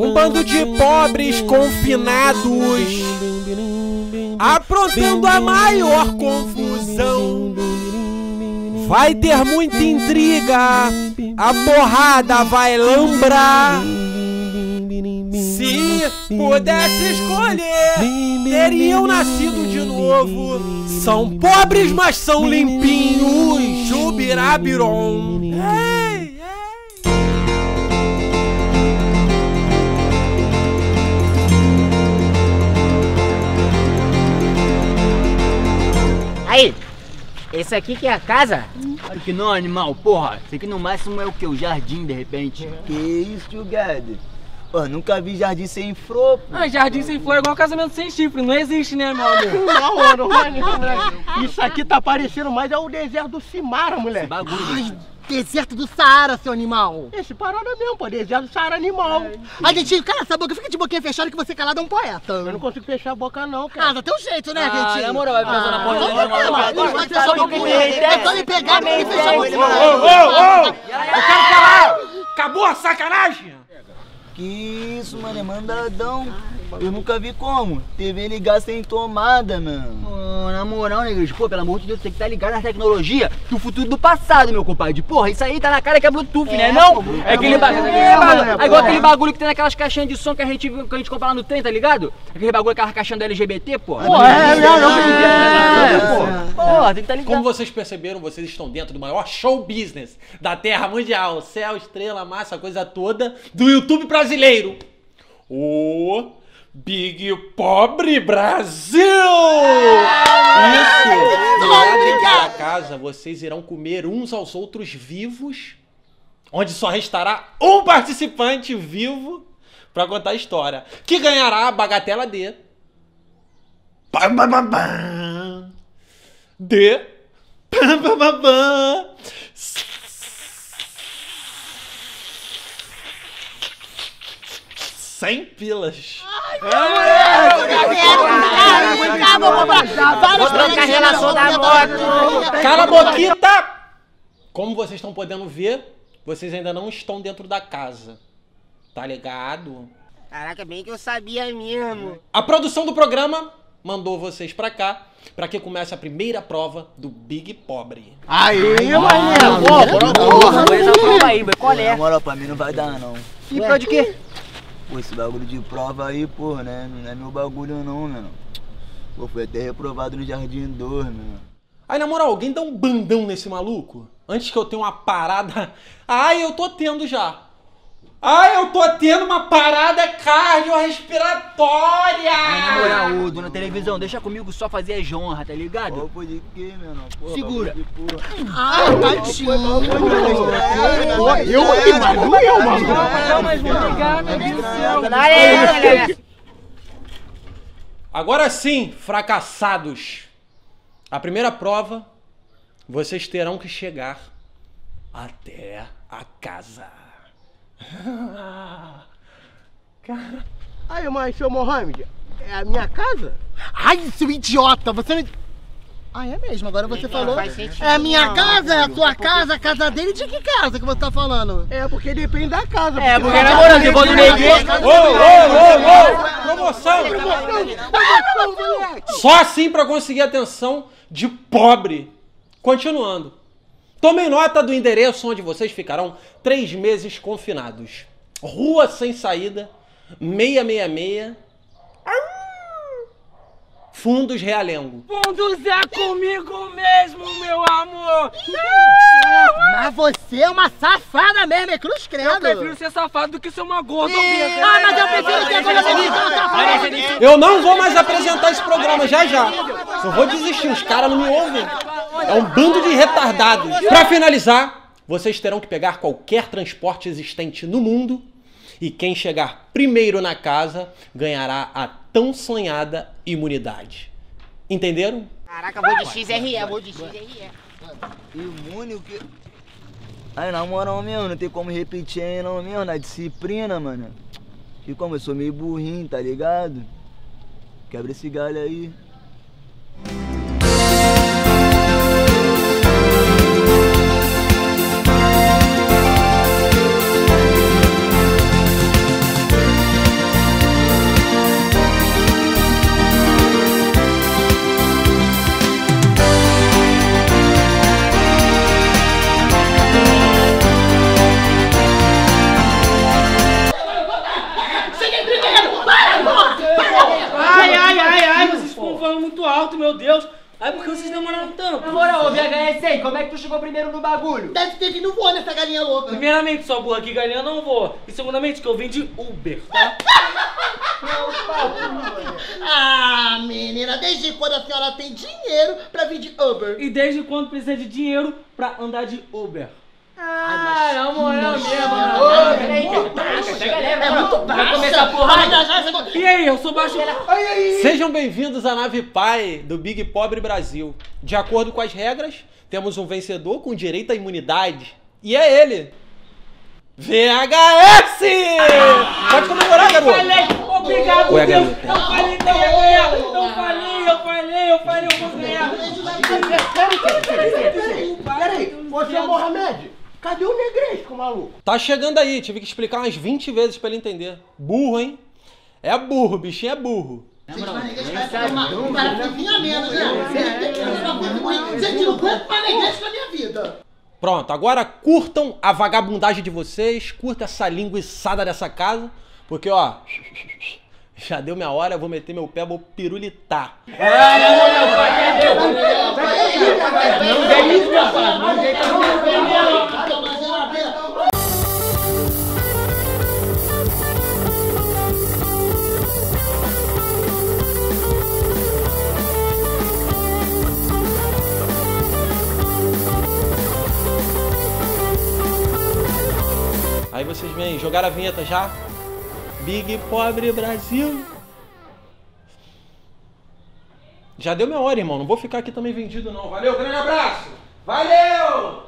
Um bando de pobres confinados, aprontando a maior confusão. Vai ter muita intriga, a porrada vai lambrar. Se pudesse escolher, teriam nascido de novo. São pobres, mas são limpinhos. Jubirabiron. Ei, ei. Aí, esse aqui que é a casa? Claro que não, animal, porra. Isso aqui no máximo é o que? O jardim, de repente. Que isso, Gad? Pô, nunca vi jardim sem flor. Ah, jardim sem flor é igual casamento sem chifre, não existe, né, meu amor? Não. Isso aqui tá parecendo mais é o deserto do Saara, moleque. Esse bagulho. Ai, deserto do Saara, seu animal. Esse parada mesmo, pô, deserto do Saara, animal. É. A gente, cara, essa boca fica de boquinha fechada que você calado é um poeta. Eu não consigo fechar a boca, não, cara. Ah, dá teu jeito, né, gente? Na moral, vai pensar na porra dele. É só me pegar, me fechar a boca. Ô! Eu quero falar! Acabou a sacanagem! Que isso, mano, é mandadão. Eu nunca vi como. TV ligar sem tomada, mano. Oh, na moral, Negresco, pô, pelo amor de Deus, você tem que tá ligado na tecnologia do futuro do passado, meu compadre. Porra, isso aí tá na cara que é Bluetooth, né? Não? É aquele bagulho. É igual aquele bagulho que tem naquelas caixinhas de som que a gente compra lá no trem, tá ligado? Aquele bagulho, aquela caixinha da LGBT, porra. Porra, tem que tá ligado. Como vocês perceberam, vocês estão dentro do maior show business da Terra Mundial. Céu, estrela, massa, coisa toda do YouTube brasileiro. O Big Pobre Brasil! Isso! Dentro da casa vocês irão comer uns aos outros vivos, onde só restará um participante vivo para contar a história, que ganhará a bagatela de R$100. Ai, meu Deus! Vamos trocar a relação da moto! Cala a boquita! Como vocês estão podendo ver, vocês ainda não estão dentro da casa. Tá ligado? Caraca, bem que eu sabia mesmo. A produção do programa mandou vocês pra cá, pra que comece a primeira prova do Big Pobre. Aí, mané! Qual é? Na moral, pra mim não vai dar, não. E pra de quê? Pô, esse bagulho de prova aí, pô, né? Não é meu bagulho não, mano. Pô, fui até reprovado no Jardim 2, mano. Aí, na moral, alguém dá um bandão nesse maluco? Antes que eu tenha uma parada... Ai, eu tô tendo já. Ai, eu tô tendo uma parada cardiorrespiratória! Ai, na moral, dona televisão, deixa comigo só fazer as honras, tá ligado? Opa, de quê, meu irmão? Porra, segura! Ah, tadinho! Eu aqui, mano! Eu, mano! Não, mas vou ligar, meu Deus do céu! Agora sim, fracassados! A primeira prova, vocês terão que chegar até a casa. Cara. Aí, mas seu Mohamed, é a minha casa? Ai, seu idiota, você me... Ah, é mesmo, agora você falou. É a minha casa, é a sua casa, a casa dele. De que casa que você tá falando? É, porque depende da casa. É, porque na moral, eu vou no Negresco. Ô! Promoção! Só assim pra conseguir a atenção de pobre. Continuando. Tomem nota do endereço onde vocês ficarão 3 meses confinados. Rua Sem Saída, 666, Fundos, Realengo. Fundos é comigo mesmo, meu amor! Mas você é uma safada mesmo, é cruz credo! Eu prefiro ser safado do que ser uma gorda ou mesmo. Ah, mas eu prefiro ser gorda. Eu não vou mais apresentar esse programa, já. Eu vou desistir, os caras não me ouvem. É um bando de retardados. Pra finalizar, vocês terão que pegar qualquer transporte existente no mundo e quem chegar primeiro na casa ganhará a tão sonhada imunidade. Entenderam? Caraca, vou de XRE, vou de XRE. Imune o quê? Aí, na moral, meu, não tem como repetir aí não, meu, na disciplina, mano. E como eu sou meio burrinho, tá ligado? Quebra esse galho aí. que vocês demoraram tanto? Na moral, ô VHS aí, como é que tu chegou primeiro no bagulho? Deve ter vindo voando essa galinha louca. Primeiramente, sua burra, que galinha não voa. E segundamente, que eu vim de Uber, tá? Ah, menina, desde quando a senhora tem dinheiro pra vir de Uber? E desde quando precisa de dinheiro pra andar de Uber? Ah, na moral mesmo, mano. E aí, eu sou baixo. Sejam bem-vindos à nave pai do Big Pobre Brasil. De acordo com as regras, temos um vencedor com direito à imunidade. E é ele, VHS! Pode comemorar, garoto! Obrigado, Deus! Eu falei, eu vou ganhar! Peraí, você é Mohamed? Cadê o Negresco, maluco? Tá chegando aí, tive que explicar umas 20 vezes pra ele entender. Burro, hein? É burro, bichinho é burro. Vocês vão um parafusinho a menos, né? Você tirou quanto pra Negresco na minha vida? Pronto, agora curtam a vagabundagem de vocês, curta essa linguiçada dessa casa, porque ó, já deu minha hora, eu vou meter meu pé, vou pirulitar. Aí vocês vêm, jogaram a vinheta já? Big Pobre Brasil. Já deu minha hora, irmão. Não vou ficar aqui também vendido, não. Valeu, grande abraço. Valeu!